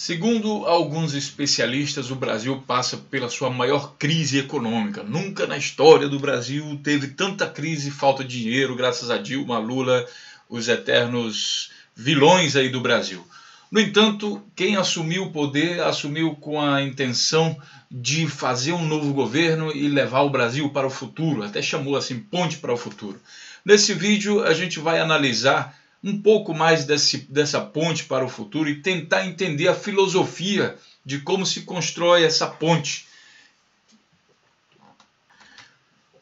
Segundo alguns especialistas, o Brasil passa pela sua maior crise econômica. Nunca na história do Brasil teve tanta crise, falta de dinheiro, graças a Dilma, Lula, os eternos vilões aí do Brasil. No entanto, quem assumiu o poder, assumiu com a intenção de fazer um novo governo e levar o Brasil para o futuro. Até chamou assim, Ponte para o Futuro. Nesse vídeo a gente vai analisar um pouco mais dessa ponte para o futuro e tentar entender a filosofia de como se constrói essa ponte.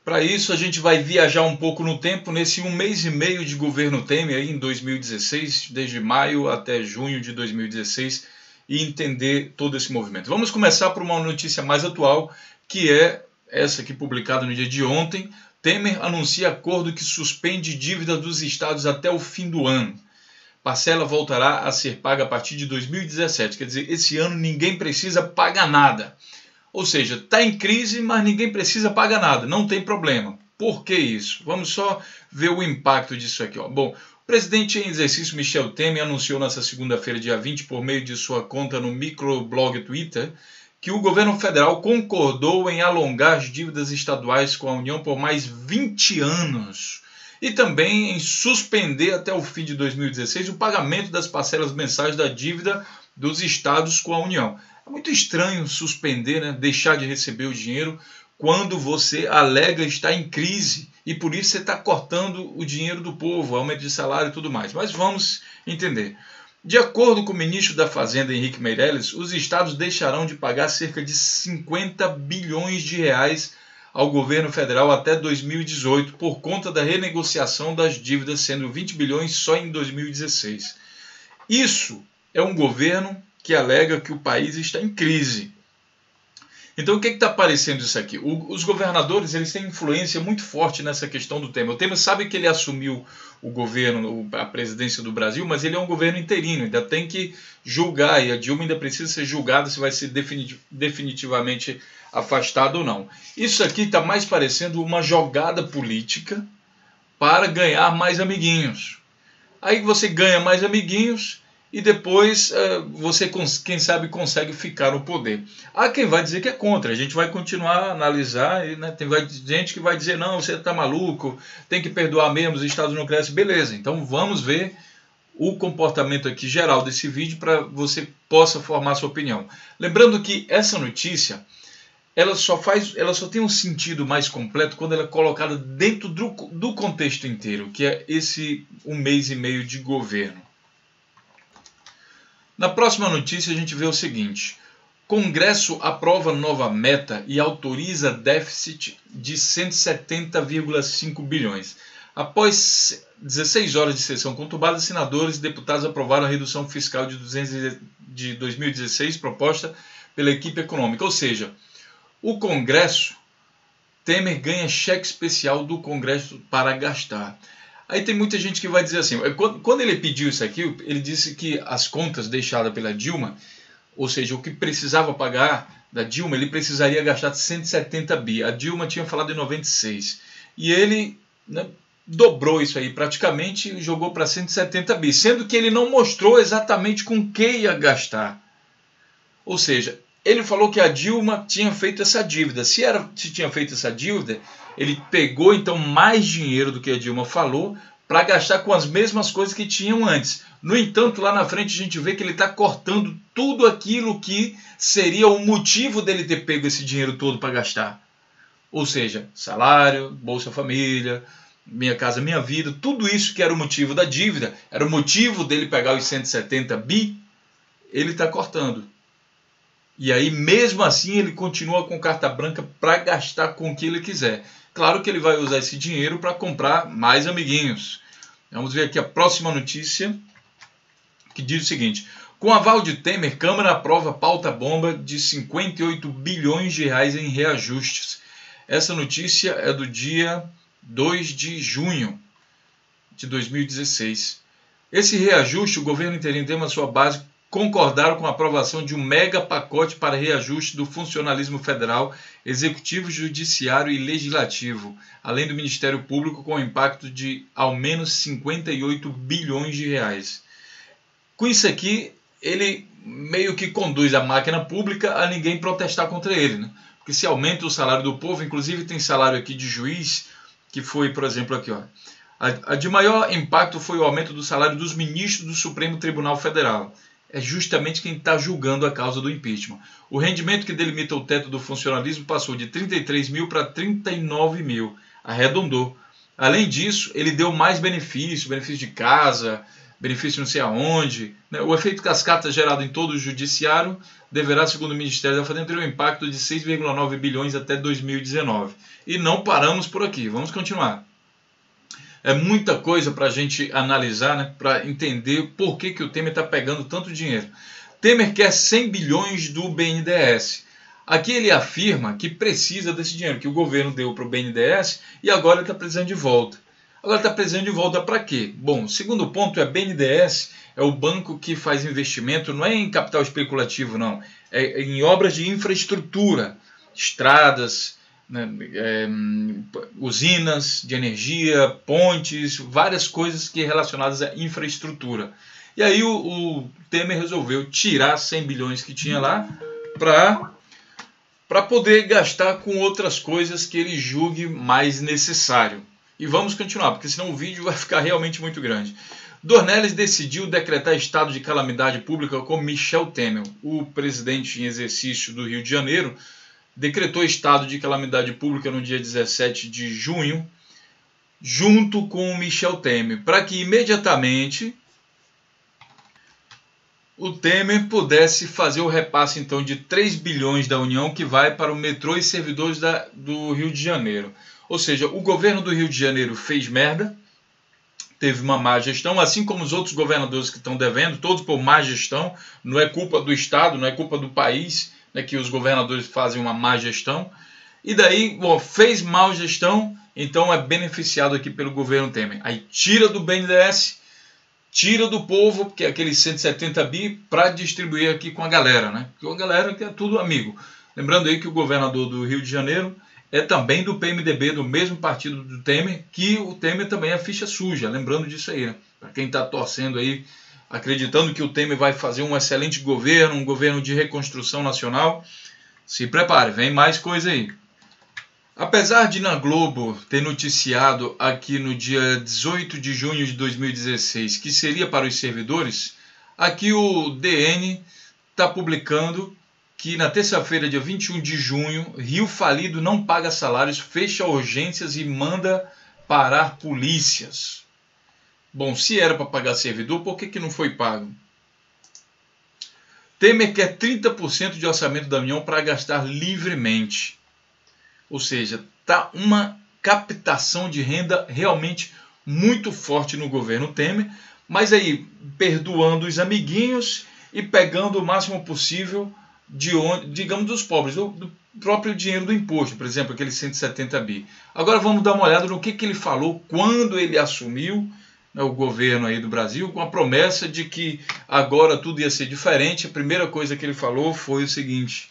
Para isso, a gente vai viajar um pouco no tempo, nesse um mês e meio de governo Temer, aí, em 2016, desde maio até junho de 2016, e entender todo esse movimento. Vamos começar por uma notícia mais atual, que é essa aqui publicada no dia de ontem. Temer anuncia acordo que suspende dívida dos estados até o fim do ano. Parcela voltará a ser paga a partir de 2017. Quer dizer, esse ano ninguém precisa pagar nada. Ou seja, está em crise, mas ninguém precisa pagar nada. Não tem problema. Por que isso? Vamos só ver o impacto disso aqui. Ó. Bom, o presidente em exercício Michel Temer anunciou nesta segunda-feira, dia 20, por meio de sua conta no microblog Twitter, que o governo federal concordou em alongar as dívidas estaduais com a União por mais 20 anos e também em suspender até o fim de 2016 o pagamento das parcelas mensais da dívida dos estados com a União. É muito estranho suspender, né? Deixar de receber o dinheiro quando você alega estar em crise e por isso você está cortando o dinheiro do povo, aumento de salário e tudo mais. Mas vamos entender. De acordo com o ministro da Fazenda, Henrique Meirelles, os estados deixarão de pagar cerca de 50 bilhões de reais ao governo federal até 2018, por conta da renegociação das dívidas, sendo 20 bilhões só em 2016. Isso é um governo que alega que o país está em crise. Então, o que está aparecendo isso aqui? Os governadores, eles têm influência muito forte nessa questão do Temer. O Temer sabe que ele assumiu o governo, a presidência do Brasil, mas ele é um governo interino, ainda tem que julgar, e a Dilma ainda precisa ser julgada se vai ser definitivamente afastada ou não. Isso aqui está mais parecendo uma jogada política para ganhar mais amiguinhos. Aí você ganha mais amiguinhos e depois você, quem sabe, consegue ficar no poder. Há quem vai dizer que é contra, a gente vai continuar a analisar, e, né, tem gente que vai dizer, não, você está maluco, tem que perdoar mesmo, os estados não crescem, beleza. Então vamos ver o comportamento aqui geral desse vídeo para você possa formar sua opinião. Lembrando que essa notícia, ela só tem um sentido mais completo quando ela é colocada dentro do contexto inteiro, que é esse um mês e meio de governo. Na próxima notícia a gente vê o seguinte: Congresso aprova nova meta e autoriza déficit de 170,5 bilhões. Após 16 horas de sessão conturbada, senadores e deputados aprovaram a redução fiscal de 2016 proposta pela equipe econômica. Ou seja, o Congresso, Temer ganha cheque especial do Congresso para gastar. Aí tem muita gente que vai dizer assim, quando ele pediu isso aqui, ele disse que as contas deixadas pela Dilma, ou seja, o que precisava pagar da Dilma, ele precisaria gastar 170 bi. A Dilma tinha falado em 96. E ele, né, dobrou isso aí praticamente e jogou para 170 bi, sendo que ele não mostrou exatamente com que ia gastar. Ou seja, ele falou que a Dilma tinha feito essa dívida. Se tinha feito essa dívida, ele pegou então mais dinheiro do que a Dilma falou para gastar com as mesmas coisas que tinham antes. No entanto, lá na frente a gente vê que ele está cortando tudo aquilo que seria o motivo dele ter pego esse dinheiro todo para gastar. Ou seja, salário, Bolsa Família, Minha Casa Minha Vida, tudo isso que era o motivo da dívida, era o motivo dele pegar os 170 bi, ele está cortando. E aí, mesmo assim, ele continua com carta branca para gastar com o que ele quiser. Claro que ele vai usar esse dinheiro para comprar mais amiguinhos. Vamos ver aqui a próxima notícia, que diz o seguinte: com aval de Temer, Câmara aprova pauta-bomba de 58 bilhões de reais em reajustes. Essa notícia é do dia 2 de junho de 2016. Esse reajuste, o governo interino tem uma sua base, concordaram com a aprovação de um mega pacote para reajuste do funcionalismo federal, executivo, judiciário e legislativo, além do Ministério Público, com impacto de ao menos 58 bilhões de reais. Com isso aqui, ele meio que conduz a máquina pública a ninguém protestar contra ele, né? Porque se aumenta o salário do povo, inclusive tem salário aqui de juiz, que foi, por exemplo, aqui, ó, a de maior impacto foi o aumento do salário dos ministros do Supremo Tribunal Federal. É justamente quem está julgando a causa do impeachment. O rendimento que delimita o teto do funcionalismo passou de 33 mil para 39 mil, arredondou. Além disso, ele deu mais benefício, benefício de casa, benefício não sei aonde, né? O efeito cascata gerado em todo o judiciário deverá, segundo o Ministério da Fazenda, ter um impacto de 6,9 bilhões até 2019. E não paramos por aqui, vamos continuar. É muita coisa para a gente analisar, né? Para entender por que o Temer está pegando tanto dinheiro. Temer quer 100 bilhões do BNDES. Aqui ele afirma que precisa desse dinheiro, que o governo deu para o BNDES e agora ele está precisando de volta. Agora está precisando de volta para quê? Bom, segundo ponto é BNDES, é o banco que faz investimento, não é em capital especulativo não, é em obras de infraestrutura, estradas, né, usinas de energia, pontes, várias coisas que relacionadas à infraestrutura. E aí o Temer resolveu tirar 100 bilhões que tinha lá para poder gastar com outras coisas que ele julgue mais necessário. E vamos continuar, porque senão o vídeo vai ficar realmente muito grande. Dornelles decidiu decretar estado de calamidade pública com Michel Temer. O presidente em exercício do Rio de Janeiro decretou estado de calamidade pública no dia 17 de junho, junto com o Michel Temer, para que imediatamente o Temer pudesse fazer o repasse então de 3 bilhões da União que vai para o metrô e servidores do Rio de Janeiro. Ou seja, o governo do Rio de Janeiro fez merda, teve uma má gestão, assim como os outros governadores que estão devendo, todos por má gestão, não é culpa do Estado, não é culpa do país, né, que os governadores fazem uma má gestão. E daí, bom, fez mal gestão, então é beneficiado aqui pelo governo Temer. Aí tira do BNDES, tira do povo, que é aqueles 170 bi, para distribuir aqui com a galera, né? Porque a galera que é tudo amigo. Lembrando aí que o governador do Rio de Janeiro é também do PMDB, do mesmo partido do Temer, que o Temer também é ficha suja, lembrando disso aí, né? Para quem está torcendo aí, acreditando que o Temer vai fazer um excelente governo, um governo de reconstrução nacional, se prepare, vem mais coisa aí. Apesar de na Globo ter noticiado aqui no dia 18 de junho de 2016 que seria para os servidores, aqui o DN está publicando que na terça-feira, dia 21 de junho, Rio falido não paga salários, fecha urgências e manda parar polícias. Bom, se era para pagar servidor, por que não foi pago? Temer quer 30% de orçamento da União para gastar livremente. Ou seja, está uma captação de renda realmente muito forte no governo Temer, mas aí perdoando os amiguinhos e pegando o máximo possível de onde, digamos, dos pobres, ou do próprio dinheiro do imposto, por exemplo, aquele 170 bi. Agora vamos dar uma olhada no que ele falou quando ele assumiu, né, o governo aí do Brasil, com a promessa de que agora tudo ia ser diferente. A primeira coisa que ele falou foi o seguinte: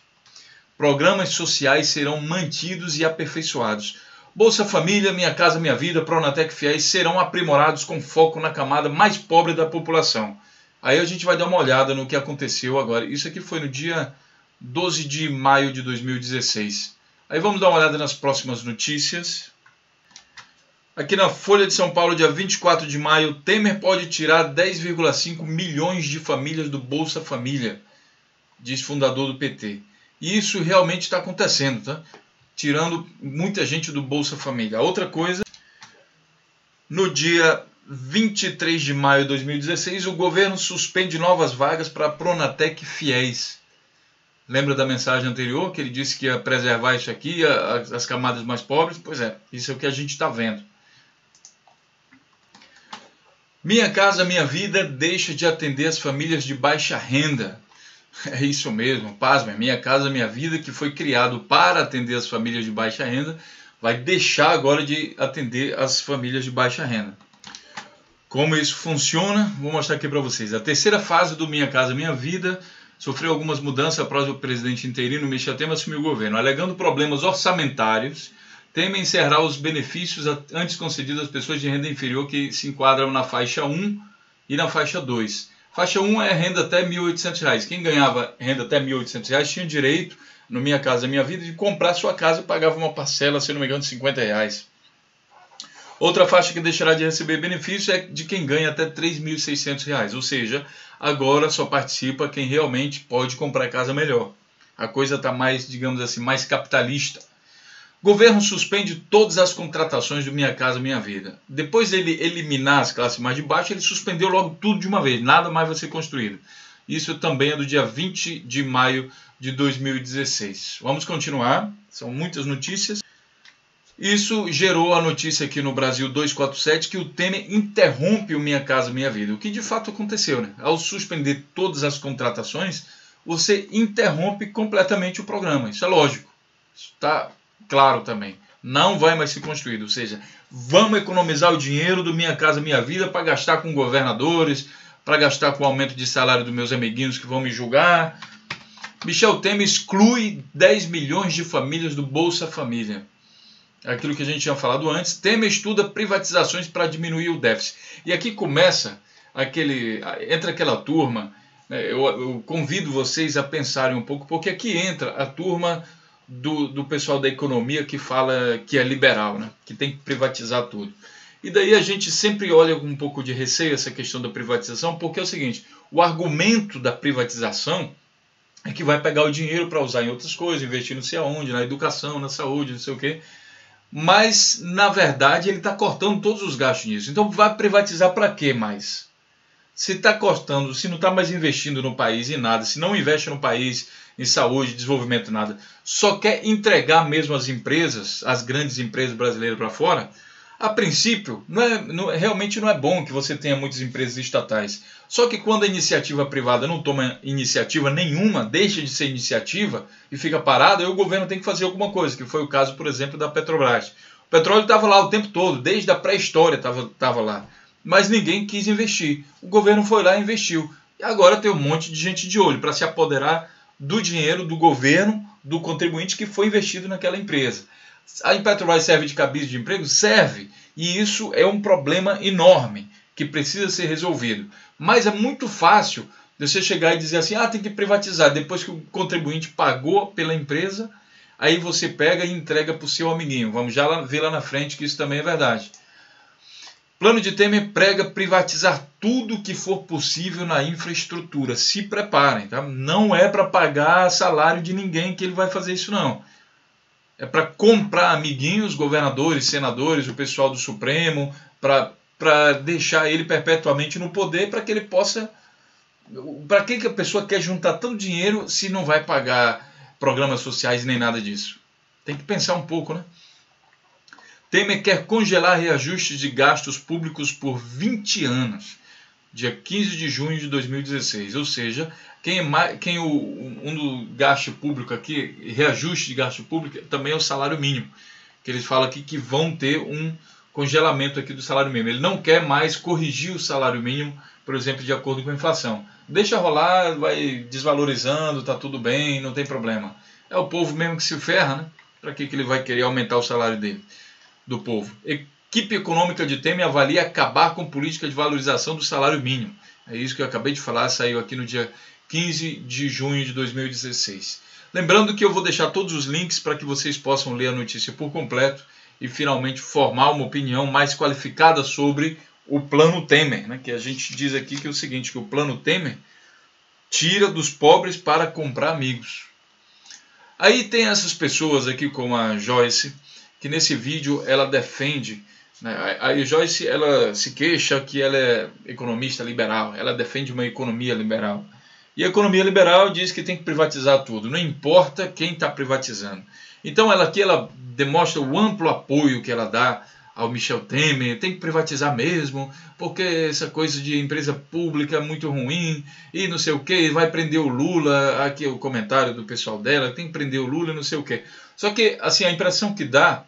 programas sociais serão mantidos e aperfeiçoados. Bolsa Família, Minha Casa Minha Vida, Pronatec, FIES serão aprimorados com foco na camada mais pobre da população. Aí a gente vai dar uma olhada no que aconteceu agora. Isso aqui foi no dia 12 de maio de 2016. Aí vamos dar uma olhada nas próximas notícias. Aqui na Folha de São Paulo, dia 24 de maio, Temer pode tirar 10,5 milhões de famílias do Bolsa Família, diz fundador do PT. E isso realmente está acontecendo, tá? Tirando muita gente do Bolsa Família. Outra coisa, no dia 23 de maio de 2016, o governo suspende novas vagas para Pronatec FIES. Lembra da mensagem anterior que ele disse que ia preservar isso aqui, as camadas mais pobres? Pois é, isso é o que a gente está vendo. Minha Casa Minha Vida deixa de atender as famílias de baixa renda. É isso mesmo, pasmem, Minha Casa Minha Vida, que foi criado para atender as famílias de baixa renda, vai deixar agora de atender as famílias de baixa renda. Como isso funciona, vou mostrar aqui para vocês. A terceira fase do Minha Casa Minha Vida sofreu algumas mudanças após o presidente interino Michel Temer assumir o governo. Alegando problemas orçamentários, Temer encerrará os benefícios antes concedidos às pessoas de renda inferior que se enquadram na faixa 1 e na faixa 2. Faixa 1 é renda até R$ 1.800. Quem ganhava renda até R$ 1.800 tinha direito, no Minha Casa Minha Vida, de comprar sua casa e pagava uma parcela, se não me engano, de R$ 50. Outra faixa que deixará de receber benefício é de quem ganha até R$ 3.600, ou seja, agora só participa quem realmente pode comprar casa melhor. A coisa está mais, digamos assim, mais capitalista. Governo suspende todas as contratações do Minha Casa Minha Vida. Depois ele eliminar as classes mais de baixo, ele suspendeu logo tudo de uma vez, nada mais vai ser construído. Isso também é do dia 20 de maio de 2016. Vamos continuar, são muitas notícias. Isso gerou a notícia aqui no Brasil 247 que o Temer interrompe o Minha Casa Minha Vida, o que de fato aconteceu, né? Ao suspender todas as contratações, você interrompe completamente o programa. Isso é lógico, isso está claro também. Não vai mais ser construído, ou seja, vamos economizar o dinheiro do Minha Casa Minha Vida para gastar com governadores, para gastar com o aumento de salário dos meus amiguinhos que vão me julgar. Michel Temer exclui 10 milhões de famílias do Bolsa Família. Aquilo que a gente tinha falado antes, Temer estuda privatizações para diminuir o déficit. E aqui começa, entra aquela turma, eu convido vocês a pensarem um pouco, porque aqui entra a turma do pessoal da economia que fala que é liberal, né? Que tem que privatizar tudo. E daí a gente sempre olha com um pouco de receio essa questão da privatização, porque é o seguinte, o argumento da privatização é que vai pegar o dinheiro para usar em outras coisas, investir não sei aonde, na educação, na saúde, não sei o quê. Mas, na verdade, ele está cortando todos os gastos nisso. Então, vai privatizar para quê mais? Se está cortando, se não está mais investindo no país em nada, se não investe no país em saúde, desenvolvimento, nada, só quer entregar mesmo as empresas, as grandes empresas brasileiras para fora, a princípio, realmente não é bom que você tenha muitas empresas estatais. Só que quando a iniciativa privada não toma iniciativa nenhuma, deixa de ser iniciativa e fica parada, aí o governo tem que fazer alguma coisa, que foi o caso, por exemplo, da Petrobras. O petróleo estava lá o tempo todo, desde a pré-história estava lá, mas ninguém quis investir. O governo foi lá e investiu. E agora tem um monte de gente de olho para se apoderar do dinheiro do governo, do contribuinte que foi investido naquela empresa. A Petrobras serve de cabide de emprego? Serve. E isso é um problema enorme que precisa ser resolvido. Mas é muito fácil você chegar e dizer assim, ah, tem que privatizar. Depois que o contribuinte pagou pela empresa, aí você pega e entrega para o seu amiguinho. Vamos já ver lá na frente que isso também é verdade. Plano de Temer prega privatizar tudo que for possível na infraestrutura. Se preparem, tá? Não é para pagar salário de ninguém que ele vai fazer isso, não. É para comprar amiguinhos, governadores, senadores, o pessoal do Supremo, para deixar ele perpetuamente no poder, para que ele possa... Para que a pessoa quer juntar tanto dinheiro se não vai pagar programas sociais nem nada disso? Tem que pensar um pouco, né? Temer quer congelar reajustes de gastos públicos por 20 anos. Dia 15 de junho de 2016, ou seja, um do gasto público aqui, reajuste de gasto público, também é o salário mínimo, que eles falam aqui que vão ter um congelamento aqui do salário mínimo. Ele não quer mais corrigir o salário mínimo, por exemplo, de acordo com a inflação. Deixa rolar, vai desvalorizando, tá tudo bem, não tem problema. É o povo mesmo que se ferra, né? Para que ele vai querer aumentar o salário dele, do povo? Equipe econômica de Temer avalia acabar com política de valorização do salário mínimo. É isso que eu acabei de falar, saiu aqui no dia 15 de junho de 2016. Lembrando que eu vou deixar todos os links para que vocês possam ler a notícia por completo e finalmente formar uma opinião mais qualificada sobre o Plano Temer, né? Que a gente diz aqui que é o seguinte, que o Plano Temer tira dos pobres para comprar amigos. Aí tem essas pessoas aqui como a Joyce, que nesse vídeo ela defende... A Joyce, ela se queixa que ela é economista liberal, ela defende uma economia liberal. E a economia liberal diz que tem que privatizar tudo, não importa quem está privatizando. Então ela aqui ela demonstra o amplo apoio que ela dá ao Michel Temer, tem que privatizar mesmo, porque essa coisa de empresa pública é muito ruim, e não sei o que, vai prender o Lula, aqui é o comentário do pessoal dela, tem que prender o Lula e não sei o que. Só que assim, a impressão que dá...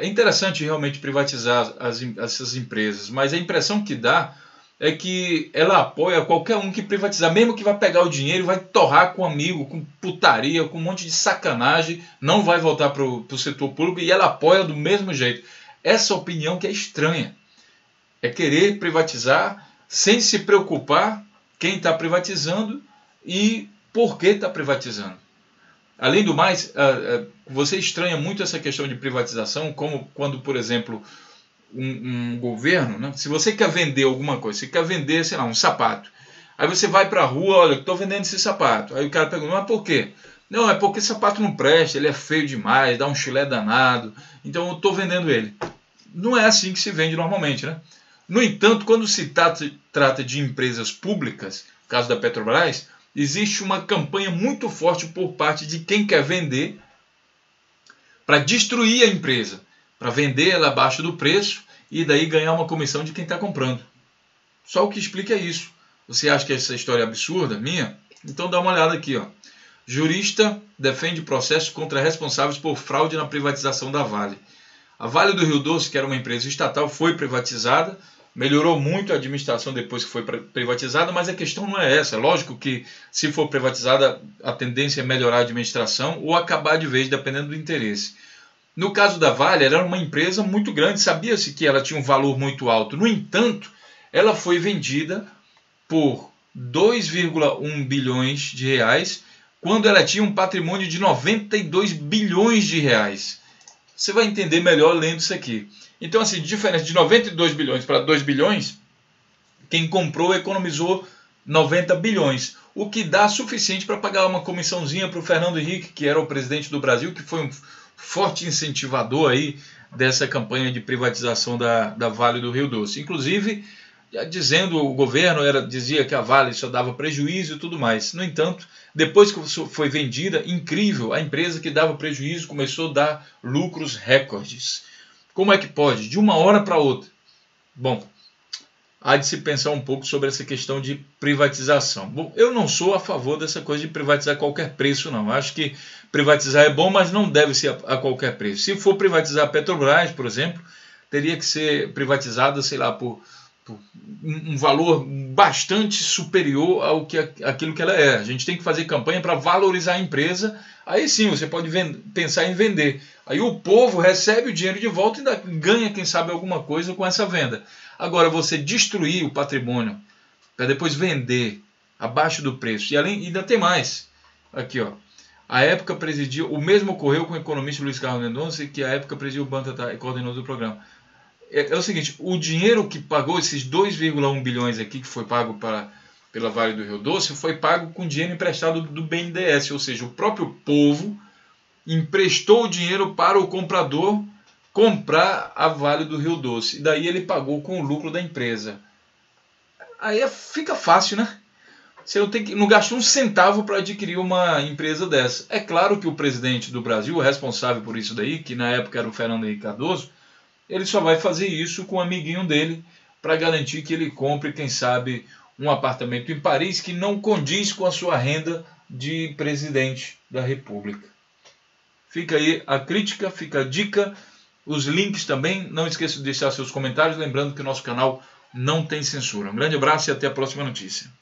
É interessante realmente privatizar essas empresas, mas a impressão que dá é que ela apoia qualquer um que privatizar, mesmo que vai pegar o dinheiro e vai torrar com amigo, com putaria, com um monte de sacanagem, não vai voltar para o setor público e ela apoia do mesmo jeito. Essa opinião que é estranha, é querer privatizar sem se preocupar quem está privatizando e por que está privatizando. Além do mais, você estranha muito essa questão de privatização, como quando, por exemplo, um governo, né? Se você quer vender alguma coisa, você quer vender, sei lá, um sapato, aí você vai para a rua, olha, estou vendendo esse sapato. Aí o cara pergunta, mas por quê? Não, é porque sapato não presta, ele é feio demais, dá um chulé danado, então eu estou vendendo ele. Não é assim que se vende normalmente, né? No entanto, quando se trata de empresas públicas, no caso da Petrobras, existe uma campanha muito forte por parte de quem quer vender para destruir a empresa, para vender ela abaixo do preço e daí ganhar uma comissão de quem está comprando. Só o que explica é isso. Você acha que essa história é absurda, minha? Então dá uma olhada aqui, ó. Jurista defende processo contra responsáveis por fraude na privatização da Vale. A Vale do Rio Doce, que era uma empresa estatal, foi privatizada, melhorou muito a administração depois que foi privatizada, mas a questão não é essa. É lógico que se for privatizada, a tendência é melhorar a administração ou acabar de vez, dependendo do interesse. No caso da Vale, era uma empresa muito grande, sabia-se que ela tinha um valor muito alto. No entanto, ela foi vendida por 2,1 bilhões de reais, quando ela tinha um patrimônio de 92 bilhões de reais. Você vai entender melhor lendo isso aqui. Então, assim, diferença de 92 bilhões para 2 bilhões, quem comprou economizou 90 bilhões, o que dá suficiente para pagar uma comissãozinha para o Fernando Henrique, que era o presidente do Brasil, que foi um forte incentivador aí dessa campanha de privatização da Vale do Rio Doce. Inclusive, dizendo o governo dizia que a Vale só dava prejuízo e tudo mais. No entanto, depois que foi vendida, incrível, a empresa que dava prejuízo começou a dar lucros recordes. Como é que pode? De uma hora para outra. Bom, há de se pensar um pouco sobre essa questão de privatização. Bom, eu não sou a favor dessa coisa de privatizar a qualquer preço, não. Acho que privatizar é bom, mas não deve ser a qualquer preço. Se for privatizar a Petrobras, por exemplo, teria que ser privatizada, sei lá, por um valor bastante superior ao que aquilo que ela é. A gente tem que fazer campanha para valorizar a empresa. Aí sim, você pode pensar em vender. Aí o povo recebe o dinheiro de volta e ainda ganha, quem sabe, alguma coisa com essa venda. Agora, você destruir o patrimônio para depois vender abaixo do preço. E além, ainda tem mais. Aqui, ó. A época presidiu... O mesmo ocorreu com o economista Luiz Carlos Mendonça, que à época presidiu o banco e coordenou do programa. É o seguinte, o dinheiro que pagou, esses 2,1 bilhões aqui que foi pago pela Vale do Rio Doce, foi pago com dinheiro emprestado do BNDES, ou seja, o próprio povo emprestou o dinheiro para o comprador comprar a Vale do Rio Doce. E daí ele pagou com o lucro da empresa. Aí fica fácil, né? Você não gastou um centavo para adquirir uma empresa dessa. É claro que o presidente do Brasil, o responsável por isso daí, que na época era o Fernando Henrique Cardoso, ele só vai fazer isso com um amiguinho dele para garantir que ele compre, quem sabe, um apartamento em Paris que não condiz com a sua renda de presidente da República. Fica aí a crítica, fica a dica, os links também. Não esqueça de deixar seus comentários, lembrando que o nosso canal não tem censura. Um grande abraço e até a próxima notícia.